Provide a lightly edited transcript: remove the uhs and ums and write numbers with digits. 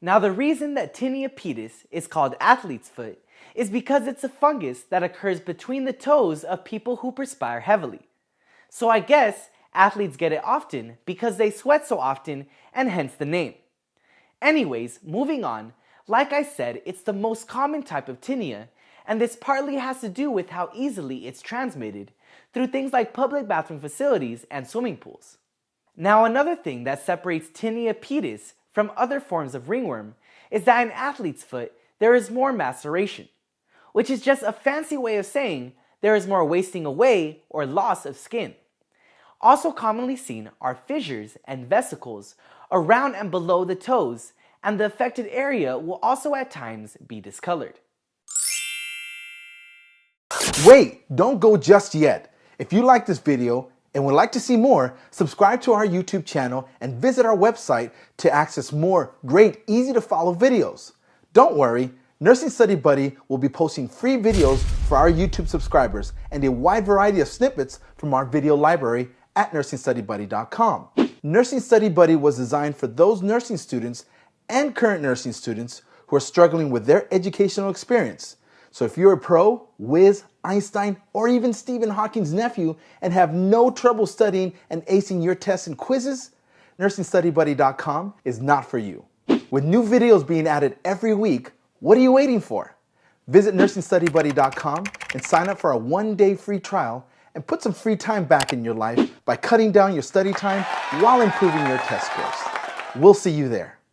Now, the reason that tinea pedis is called athlete's foot is because it's a fungus that occurs between the toes of people who perspire heavily. So I guess athletes get it often because they sweat so often, and hence the name. Anyways, moving on, like I said, it's the most common type of tinea, and this partly has to do with how easily it's transmitted through things like public bathroom facilities and swimming pools. Now, another thing that separates tinea pedis from other forms of ringworm is that in athlete's foot, there is more maceration, which is just a fancy way of saying there is more wasting away or loss of skin. Also commonly seen are fissures and vesicles around and below the toes, and the affected area will also at times be discolored. Wait, don't go just yet. If you like this video and would like to see more, subscribe to our YouTube channel and visit our website to access more great, easy to follow videos. Don't worry, Nursing Study Buddy will be posting free videos for our YouTube subscribers and a wide variety of snippets from our video library at nursingstudybuddy.com. Nursing Study Buddy was designed for those nursing students and current nursing students who are struggling with their educational experience. So if you're a pro, whiz, Einstein, or even Stephen Hawking's nephew and have no trouble studying and acing your tests and quizzes, nursingstudybuddy.com is not for you. With new videos being added every week, what are you waiting for? Visit nursingstudybuddy.com and sign up for our one-day free trial and put some free time back in your life by cutting down your study time while improving your test scores. We'll see you there.